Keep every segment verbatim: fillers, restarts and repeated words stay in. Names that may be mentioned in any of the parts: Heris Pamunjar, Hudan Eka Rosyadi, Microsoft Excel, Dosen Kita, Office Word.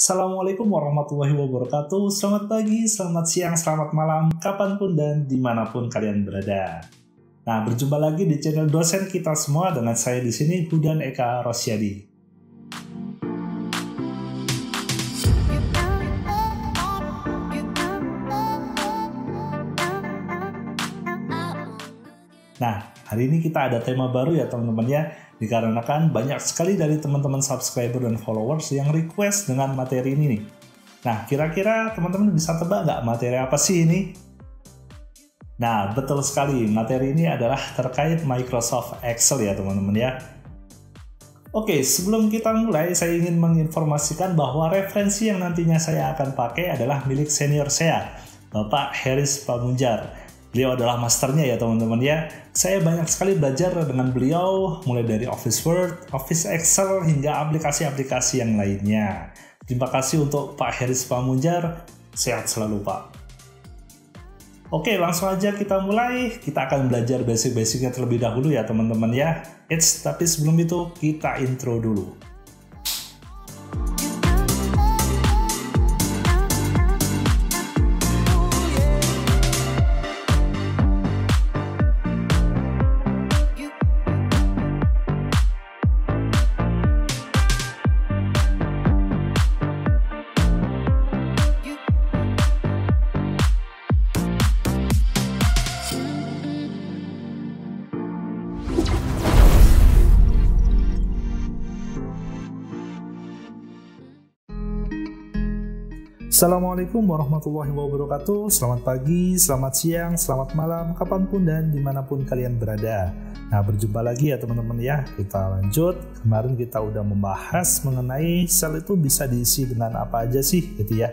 Assalamualaikum warahmatullahi wabarakatuh. Selamat pagi, selamat siang, selamat malam, kapanpun dan dimanapun kalian berada. Nah, berjumpa lagi di channel Dosen Kita Semua dengan saya di sini Hudan Eka Rosyadi. Nah, hari ini kita ada tema baru ya teman-teman ya, dikarenakan banyak sekali dari teman-teman subscriber dan followers yang request dengan materi ini nih. Nah, kira-kira teman-teman bisa tebak nggak materi apa sih ini? Nah, betul sekali, materi ini adalah terkait Microsoft Excel ya teman-teman ya. Oke, sebelum kita mulai, saya ingin menginformasikan bahwa referensi yang nantinya saya akan pakai adalah milik senior saya, Bapak Heris Pamunjar. Beliau adalah masternya ya teman-teman ya. Saya banyak sekali belajar dengan beliau, mulai dari Office Word, Office Excel, hingga aplikasi-aplikasi yang lainnya. Terima kasih untuk Pak Heris Pamunjar, sehat selalu Pak. Oke, langsung aja kita mulai. Kita akan belajar basic-basicnya terlebih dahulu ya teman-teman ya. Eits, tapi sebelum itu kita intro dulu. Assalamualaikum warahmatullahi wabarakatuh. Selamat pagi, selamat siang, selamat malam, kapanpun dan dimanapun kalian berada. Nah, berjumpa lagi ya teman-teman ya. Kita lanjut. Kemarin kita udah membahas mengenai sel itu bisa diisi dengan apa aja sih gitu ya.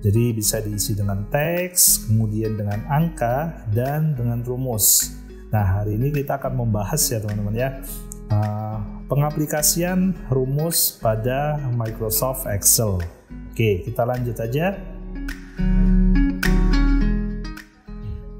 Jadi bisa diisi dengan teks, kemudian dengan angka, dan dengan rumus. Nah, hari ini kita akan membahas ya teman-teman ya, uh, pengaplikasian rumus pada Microsoft Excel. Oke, kita lanjut aja.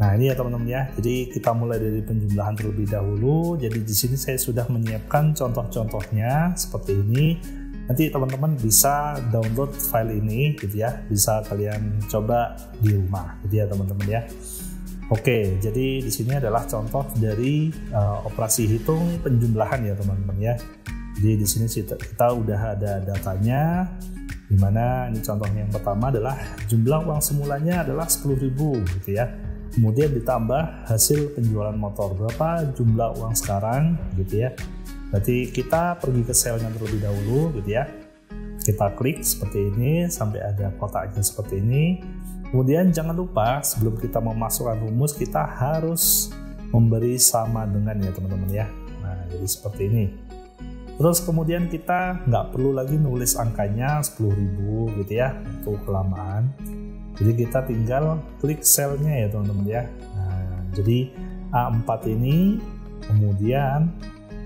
Nah, ini ya teman-teman ya. Jadi kita mulai dari penjumlahan terlebih dahulu. Jadi di sini saya sudah menyiapkan contoh-contohnya seperti ini. Nanti teman-teman bisa download file ini gitu ya. Bisa kalian coba di rumah gitu ya teman-teman ya. Oke, jadi di sini adalah contoh dari uh, operasi hitung penjumlahan ya teman-teman ya. Jadi di sini kita udah ada datanya. Dimana ini contohnya yang pertama adalah jumlah uang semulanya adalah sepuluh ribu gitu ya. Kemudian ditambah hasil penjualan motor, berapa jumlah uang sekarang gitu ya. Berarti kita pergi ke selnya terlebih dahulu gitu ya. Kita klik seperti ini sampai ada kotaknya seperti ini. Kemudian jangan lupa sebelum kita memasukkan rumus kita harus memberi sama dengan ya teman-teman ya. Nah, jadi seperti ini. Terus kemudian kita nggak perlu lagi nulis angkanya sepuluh ribu gitu ya, untuk kelamaan. Jadi kita tinggal klik selnya ya teman-teman ya. Nah, jadi A empat ini kemudian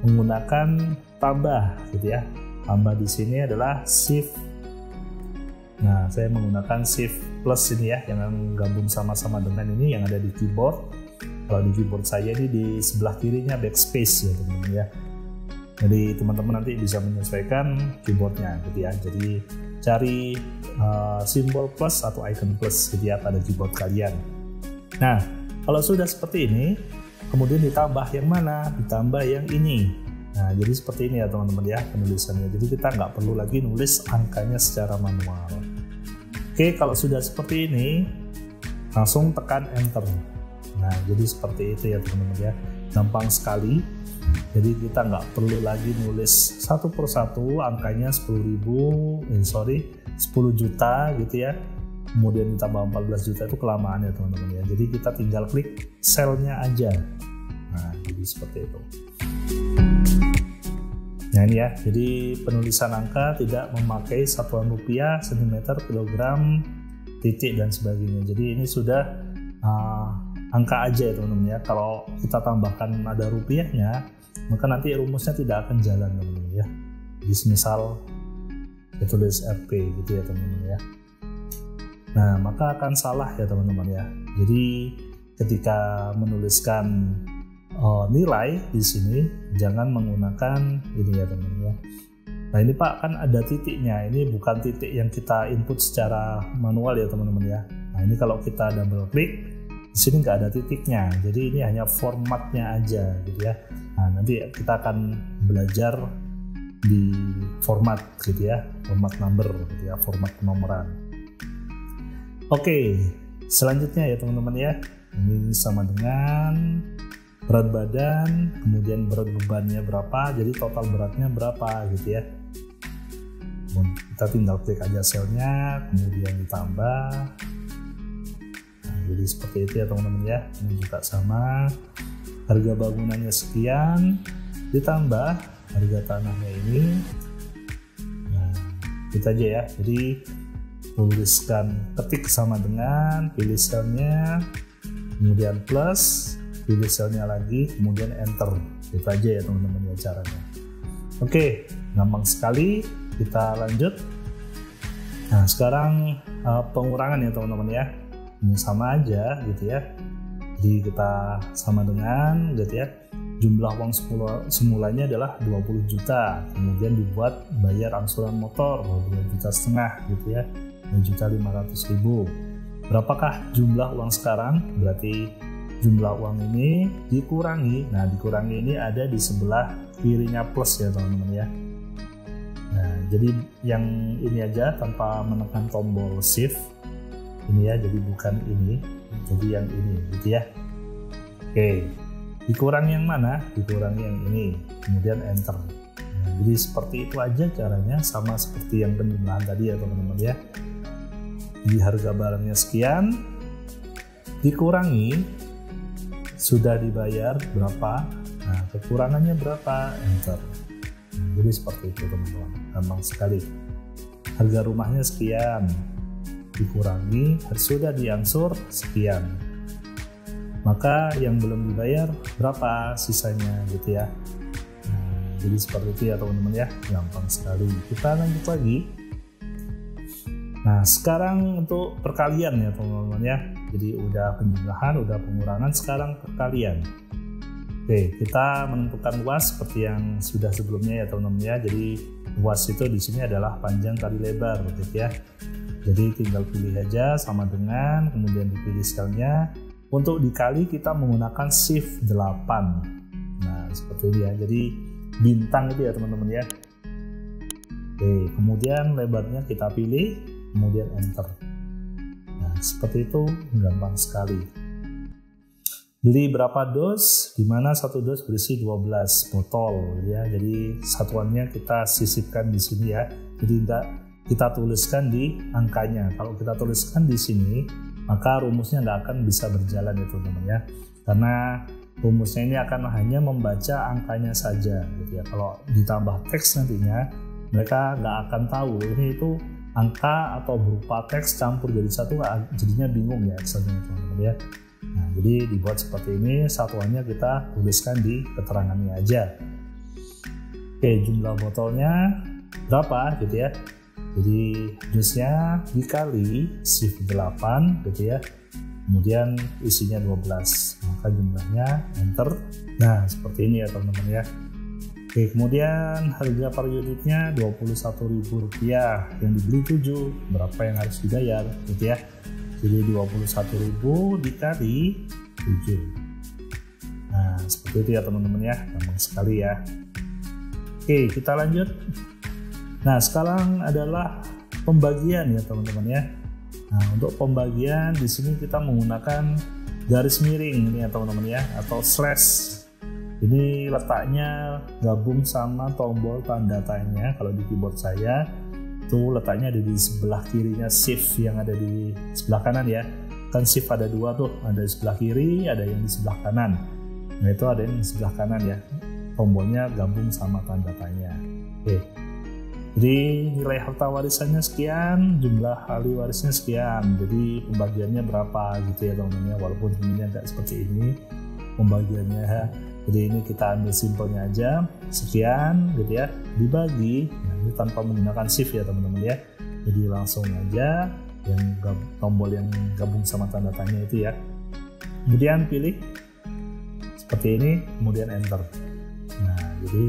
menggunakan tambah gitu ya. Tambah di sini adalah shift. Nah, saya menggunakan shift plus ini ya, yang menggabung sama-sama dengan ini yang ada di keyboard. Kalau di keyboard saya ini di sebelah kirinya backspace ya teman-teman ya. Jadi teman-teman nanti bisa menyesuaikan keyboardnya gitu ya. Jadi cari uh, simbol plus atau icon plus gitu ya pada keyboard kalian. Nah, kalau sudah seperti ini, kemudian ditambah yang mana? Ditambah yang ini. Nah, jadi seperti ini ya teman-teman ya penulisannya. Jadi kita nggak perlu lagi nulis angkanya secara manual. Oke, kalau sudah seperti ini, langsung tekan enter. Nah, jadi seperti itu ya teman-teman ya. Gampang sekali. Jadi kita nggak perlu lagi nulis satu persatu angkanya sepuluh ribu, eh sorry, sepuluh juta gitu ya. Kemudian ditambah empat belas juta itu kelamaan ya teman-teman ya. Jadi kita tinggal klik selnya aja. Nah, jadi seperti itu. Nah ini ya, jadi penulisan angka tidak memakai satuan rupiah, sentimeter, kilogram, titik dan sebagainya. Jadi ini sudah uh, angka aja ya teman-teman ya. Kalau kita tambahkan ada rupiahnya, maka nanti rumusnya tidak akan jalan teman-teman ya. Jadi misal saya tulis R P gitu ya teman-teman ya. Nah, maka akan salah ya teman-teman ya. Jadi ketika menuliskan uh, nilai di sini jangan menggunakan ini ya teman-teman ya. Nah ini Pak, kan ada titiknya, ini bukan titik yang kita input secara manual ya teman-teman ya. Nah ini kalau kita double klik, di sini nggak ada titiknya, jadi ini hanya formatnya aja gitu ya. Nah nanti kita akan belajar di format gitu ya, format number gitu ya, format penomoran. Oke, selanjutnya ya teman-teman ya, ini sama dengan berat badan, kemudian berat bebannya berapa, jadi total beratnya berapa gitu ya. Kita tinggal klik aja selnya, kemudian ditambah. Nah, jadi seperti itu ya teman-teman ya. Ini juga sama, harga bangunannya sekian, ditambah harga tanahnya ini. Nah, itu aja ya. Jadi tuliskan, ketik sama dengan, pilih selnya, kemudian plus, pilih selnya lagi, kemudian enter. Itu aja ya teman-teman ya caranya. Oke, gampang sekali. Kita lanjut. Nah sekarang uh, pengurangan ya teman-teman ya. Ini sama aja gitu ya. Jadi kita sama dengan gitu ya. Jumlah uang semulanya adalah dua puluh juta. Kemudian dibuat bayar angsuran motor dua juta setengah gitu ya. dua juta lima ratus ribu. Berapakah jumlah uang sekarang? Berarti jumlah uang ini dikurangi. Nah, dikurangi ini ada di sebelah kirinya plus ya teman-teman ya. Nah, jadi yang ini aja tanpa menekan tombol shift. Ini ya, jadi bukan ini. Jadi yang ini gitu ya. Oke. Dikurangi yang mana? Dikurangi yang ini. Kemudian enter. Nah, jadi seperti itu aja caranya, sama seperti yang penjumlahan tadi ya teman-teman ya. Di harga barangnya sekian, dikurangi sudah dibayar berapa, nah kekurangannya berapa, enter. Nah, jadi seperti itu teman-teman, gampang sekali. Harga rumahnya sekian, dikurangi sudah diangsur sekian, maka yang belum dibayar berapa sisanya gitu ya. Nah, jadi seperti itu ya teman-teman ya, gampang sekali. Kita lanjut lagi. Nah sekarang untuk perkalian ya teman-teman ya. Jadi udah penjumlahan, udah pengurangan, sekarang perkalian. Oke, kita menentukan luas seperti yang sudah sebelumnya ya teman-teman ya. Jadi luas itu di sini adalah panjang kali lebar gitu ya. Jadi tinggal pilih aja sama dengan, kemudian dipilih selnya. Untuk dikali kita menggunakan shift delapan. Nah seperti ini ya, jadi bintang itu ya teman-teman ya. Oke, kemudian lebarnya kita pilih, kemudian enter. Nah, seperti itu, gampang sekali. Beli berapa dos? Dimana satu dos berisi dua belas botol, ya. Jadi satuannya kita sisipkan di sini ya. Jadi tidak kita tuliskan di angkanya. Kalau kita tuliskan di sini, maka rumusnya tidak akan bisa berjalan ya teman-teman ya. Karena rumusnya ini akan hanya membaca angkanya saja, gitu ya. Kalau ditambah teks nantinya, mereka nggak akan tahu ini itu angka atau berupa teks campur jadi satu, jadinya bingung ya Excelnya teman-teman ya. Nah jadi dibuat seperti ini, satuannya kita tuliskan di keterangannya aja. Oke, jumlah botolnya berapa gitu ya. Jadi dosnya dikali shift delapan gitu ya, kemudian isinya dua belas, maka jumlahnya enter. Nah seperti ini ya teman-teman ya. Oke, kemudian harga per unitnya dua puluh satu ribu rupiah, yang dibeli tujuh, berapa yang harus dibayar gitu ya. Jadi dua puluh satu ribu dikali tujuh. Nah seperti itu ya teman-teman ya, gampang sekali ya. Oke, kita lanjut. Nah sekarang adalah pembagian ya teman-teman ya. Nah untuk pembagian di sini kita menggunakan garis miring ini ya teman-teman ya, atau slash. Ini letaknya gabung sama tombol tanda tanya kalau di keyboard saya. Itu letaknya ada di sebelah kirinya shift yang ada di sebelah kanan ya. Kan shift ada dua tuh, ada di sebelah kiri, ada yang di sebelah kanan. Nah itu ada yang di sebelah kanan ya. Tombolnya gabung sama tanda tanya. Oke. Jadi nilai harta warisannya sekian, jumlah ahli warisnya sekian. Jadi pembagiannya berapa gitu ya teman-teman ya. Walaupun sebenarnya nggak seperti ini pembagiannya ya. Jadi ini kita ambil simpelnya aja, sekian gitu ya, dibagi. Nah ini tanpa menggunakan shift ya teman-teman ya. Jadi langsung aja yang tombol yang gabung sama tanda tanya itu ya. Kemudian pilih seperti ini, kemudian enter. Nah jadi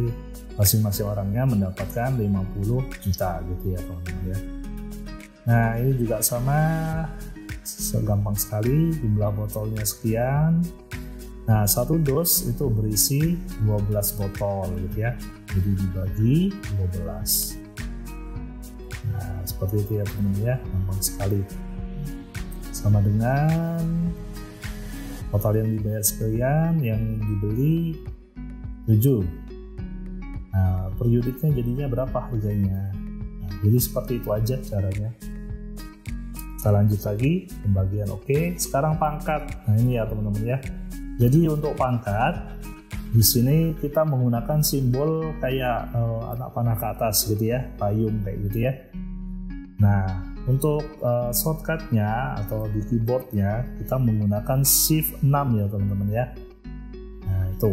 masing-masing orangnya mendapatkan lima puluh juta gitu ya teman-teman ya. Nah ini juga sama, segampang sekali, jumlah botolnya sekian. Nah satu dos itu berisi dua belas botol gitu ya, jadi dibagi dua belas. Nah seperti itu ya teman-teman ya, gampang sekali. Sama dengan total yang dibayar sekalian, yang dibeli tujuh. Nah per unitnya jadinya berapa harganya. Nah, jadi seperti itu aja caranya. Kita lanjut lagi pembagian. Oke, sekarang pangkat. Nah ini ya teman-teman ya. Jadi untuk pangkat di sini kita menggunakan simbol kayak uh, anak panah ke atas gitu ya, payung kayak gitu ya. Nah untuk uh, shortcutnya atau di keyboardnya kita menggunakan shift enam ya teman-teman ya. Nah itu.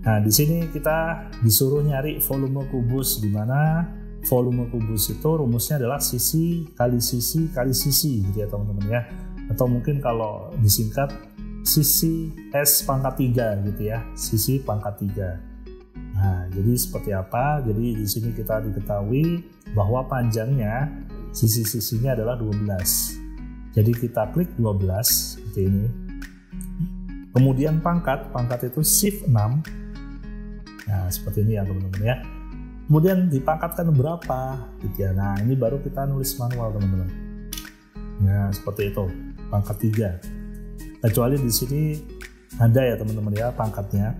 Nah di sini kita disuruh nyari volume kubus, dimana volume kubus itu rumusnya adalah sisi kali sisi kali sisi gitu ya teman-teman ya. Atau mungkin kalau disingkat sisi S pangkat tiga gitu ya, sisi pangkat tiga. Nah jadi seperti apa? Jadi di sini kita diketahui bahwa panjangnya sisi-sisinya adalah dua belas. Jadi kita klik dua belas seperti ini. Kemudian pangkat, pangkat itu shift enam. Nah seperti ini ya teman-teman ya. Kemudian dipangkatkan berapa gitu ya. Nah ini baru kita nulis manual teman-teman. Nah seperti itu, pangkat tiga. Kecuali di sini ada ya teman-teman ya pangkatnya,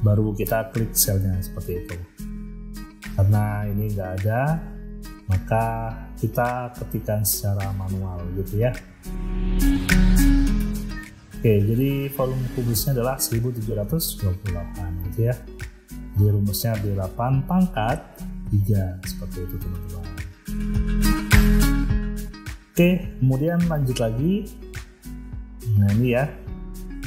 baru kita klik selnya seperti itu. Karena ini nggak ada, maka kita ketikkan secara manual gitu ya. Oke, jadi volume kubusnya adalah seribu tujuh ratus dua puluh delapan gitu ya. Di rumusnya delapan pangkat tiga seperti itu teman-teman. Oke, kemudian lanjut lagi. Nah ini ya.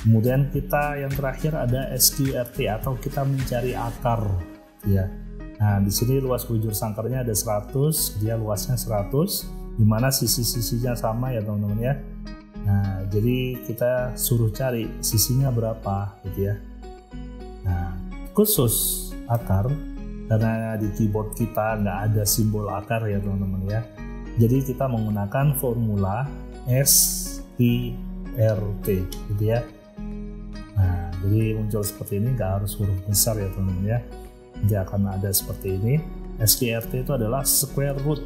Kemudian kita yang terakhir ada S Q R T atau kita mencari akar ya. Nah, di sini luas bujur sangkarnya ada seratus, dia luasnya seratus, dimana sisi-sisinya sama ya teman-teman ya. Nah, jadi kita suruh cari sisinya berapa gitu ya. Nah, khusus akar, karena di keyboard kita nggak ada simbol akar ya teman-teman ya. Jadi kita menggunakan formula S Q R T gitu ya. Nah, jadi muncul seperti ini, nggak harus huruf besar ya teman-teman ya. Dia akan ada seperti ini. S Q R T itu adalah square root,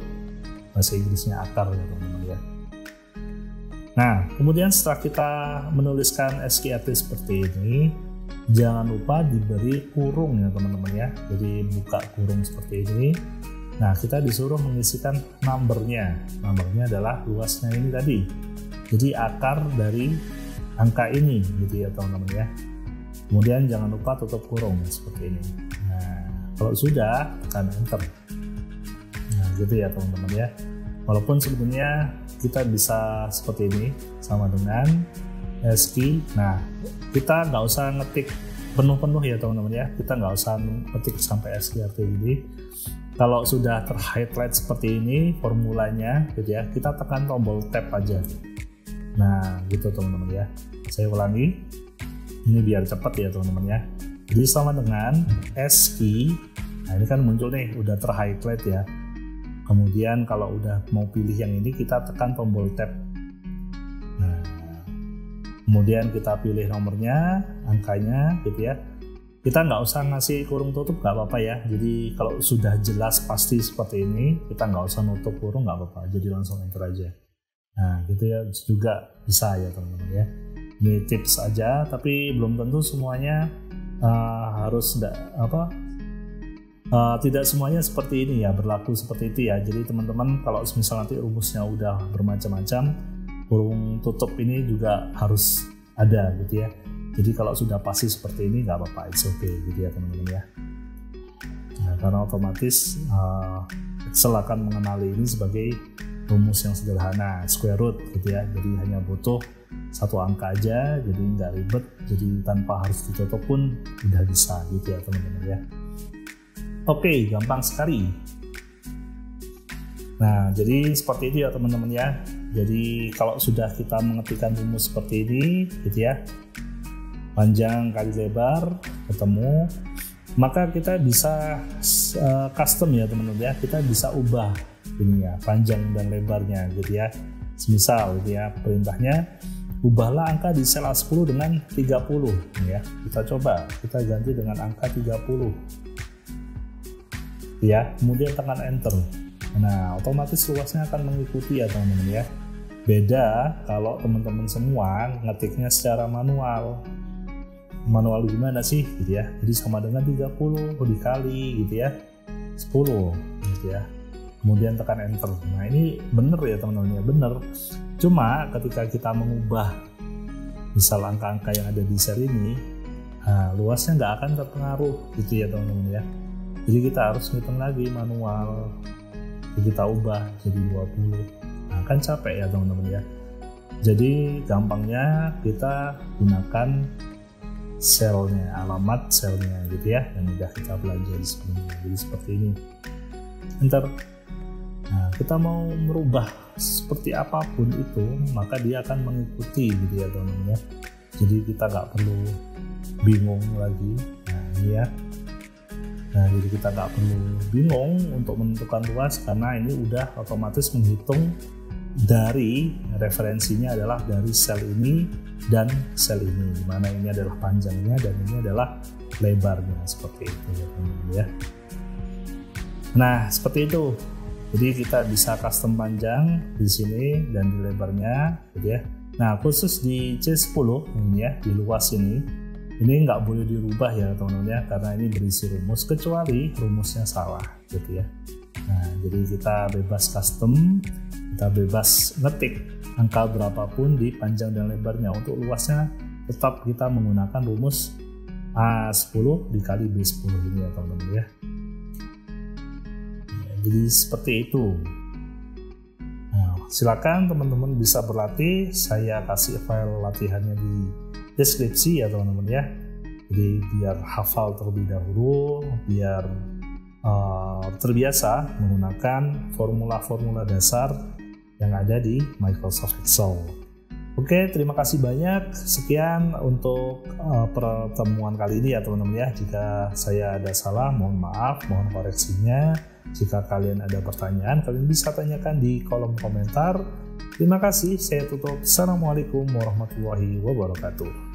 bahasa Inggrisnya akar ya teman-teman ya. Nah kemudian setelah kita menuliskan S Q R T seperti ini, jangan lupa diberi kurung ya teman-teman ya. Jadi buka kurung seperti ini. Nah kita disuruh mengisikan numbernya. Numbernya adalah luasnya ini tadi. Jadi akar dari angka ini gitu ya teman-teman ya. Kemudian jangan lupa tutup kurung seperti ini. Nah, kalau sudah, tekan enter. Nah, gitu ya teman-teman ya. Walaupun sebenarnya kita bisa seperti ini, sama dengan S Q. Nah, kita nggak usah ngetik penuh-penuh ya teman-teman ya. Kita nggak usah ngetik sampai S Q R T ini. Kalau sudah ter-highlight seperti ini, formulanya, gitu ya, kita tekan tombol tab aja. Nah, gitu teman-teman ya. Saya ulangi. Ini biar cepat ya teman-teman ya. Jadi sama dengan S Q. Nah ini kan muncul nih, udah ter-highlight ya. Kemudian kalau udah mau pilih yang ini, kita tekan tombol tab. Nah, kemudian kita pilih nomornya, angkanya gitu ya. Kita nggak usah ngasih kurung tutup, nggak apa-apa ya. Jadi kalau sudah jelas pasti seperti ini, kita nggak usah nutup kurung, nggak apa-apa. Jadi langsung enter aja. Nah gitu ya, juga bisa ya teman-teman ya. Ini tips aja, tapi belum tentu semuanya Uh, harus enggak, apa uh, tidak semuanya seperti ini ya, berlaku seperti itu ya. Jadi teman-teman kalau misal nanti rumusnya udah bermacam-macam, kurung tutup ini juga harus ada gitu ya. Jadi kalau sudah pasti seperti ini nggak apa-apa, it's okay gitu ya teman-teman ya. Nah, karena otomatis uh, Excel akan mengenali ini sebagai rumus yang sederhana, square root gitu ya. Jadi hanya butuh satu angka aja, jadi nggak ribet, jadi tanpa harus ditutup pun udah bisa gitu ya teman-teman ya. Oke, gampang sekali. Nah jadi seperti itu ya teman-teman ya. Jadi kalau sudah kita mengetikkan rumus seperti ini gitu ya, panjang kali lebar ketemu. maka kita bisa uh, custom ya teman-teman ya, kita bisa ubah ini ya, panjang dan lebarnya gitu ya. Misal gitu ya, perintahnya ubahlah angka di sel A sepuluh dengan tiga puluh ya. Kita coba, kita ganti dengan angka tiga puluh ya, kemudian tekan enter. Nah, otomatis luasnya akan mengikuti ya teman-teman ya. Beda kalau teman-teman semua ngetiknya secara manual. Manual gimana sih gitu ya. Jadi sama dengan tiga puluh dikali gitu ya sepuluh gitu ya, kemudian tekan enter. Nah ini bener ya teman-teman ya, bener. Cuma ketika kita mengubah misal angka-angka yang ada di sel ini, nah, luasnya nggak akan terpengaruh gitu ya teman-teman ya. Jadi kita harus ngitung lagi manual, jadi kita ubah jadi dua puluh, nah, kan capek ya teman-teman ya. Jadi gampangnya kita gunakan selnya, alamat selnya gitu ya, yang udah kita pelajari sebelumnya. Jadi seperti ini, enter. Nah, kita mau merubah seperti apapun itu, maka dia akan mengikuti gitu ya teman-teman ya. Jadi kita nggak perlu bingung lagi. Nah ini ya, nah jadi kita nggak perlu bingung untuk menentukan luas, karena ini udah otomatis menghitung dari referensinya adalah dari sel ini dan sel ini, dimana ini adalah panjangnya dan ini adalah lebarnya, seperti itu ya teman-teman ya. Nah seperti itu. Jadi kita bisa custom panjang di sini dan di lebarnya gitu ya. Nah khusus di C sepuluh ini ya, di luas ini, ini nggak boleh dirubah ya teman-teman ya, karena ini berisi rumus, kecuali rumusnya salah gitu ya. Nah jadi kita bebas custom, kita bebas ngetik angka berapapun di panjang dan lebarnya. Untuk luasnya tetap kita menggunakan rumus A sepuluh dikali B sepuluh ini ya teman-teman ya. Jadi seperti itu. Nah, silakan teman-teman bisa berlatih. Saya kasih file latihannya di deskripsi ya teman-teman ya. Jadi biar hafal terlebih dahulu, biar uh, terbiasa menggunakan formula-formula dasar yang ada di Microsoft Excel. Oke, terima kasih banyak. Sekian untuk uh, pertemuan kali ini ya teman-teman ya. Jika saya ada salah, mohon maaf, mohon koreksinya. Jika kalian ada pertanyaan, kalian bisa tanyakan di kolom komentar. Terima kasih, saya tutup. Assalamualaikum warahmatullahi wabarakatuh.